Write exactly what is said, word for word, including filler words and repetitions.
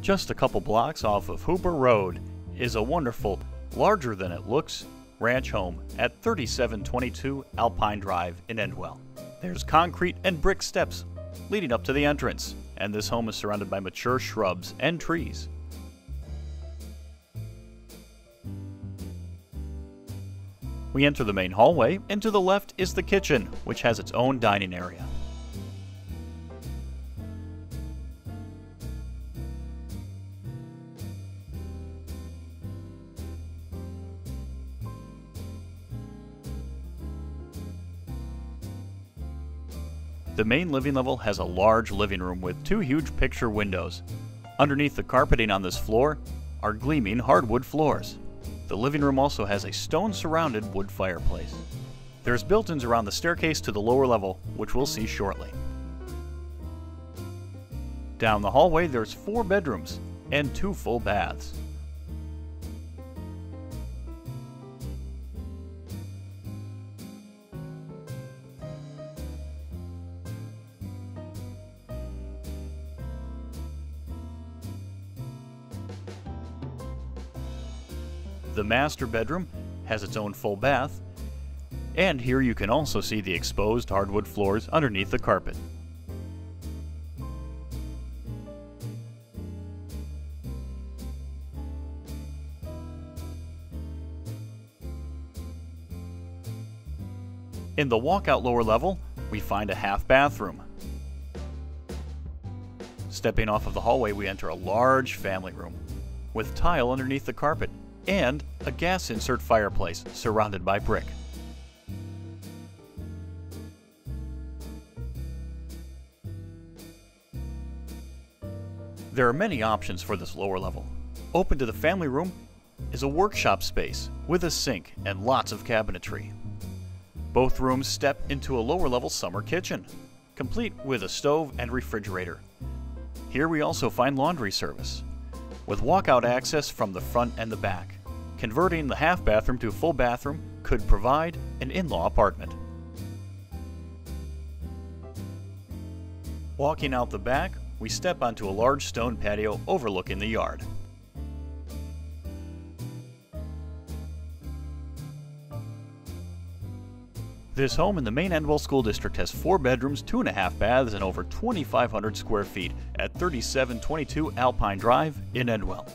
just a couple blocks off of Hooper Road, is a wonderful, larger than it looks, ranch home at thirty-seven twenty-two Alpine Drive in Endwell. There's concrete and brick steps leading up to the entrance, and this home is surrounded by mature shrubs and trees. We enter the main hallway, and to the left is the kitchen, which has its own dining area. The main living level has a large living room with two huge picture windows. Underneath the carpeting on this floor are gleaming hardwood floors. The living room also has a stone-surrounded wood fireplace. There's built-ins around the staircase to the lower level, which we'll see shortly. Down the hallway, there's four bedrooms and two full baths. The master bedroom has its own full bath, and here you can also see the exposed hardwood floors underneath the carpet. In the walkout lower level, we find a half bathroom. Stepping off of the hallway, we enter a large family room with tile underneath the carpet and a gas insert fireplace surrounded by brick. There are many options for this lower level. Open to the family room is a workshop space with a sink and lots of cabinetry. Both rooms step into a lower level summer kitchen, complete with a stove and refrigerator. Here we also find laundry service, with walkout access from the front and the back. Converting the half bathroom to a full bathroom could provide an in-law apartment. Walking out the back, we step onto a large stone patio overlooking the yard. This home in the main Endwell School District has four bedrooms, two and a half baths, and over twenty-five hundred square feet at thirty-seven twenty-two Alpine Drive in Endwell.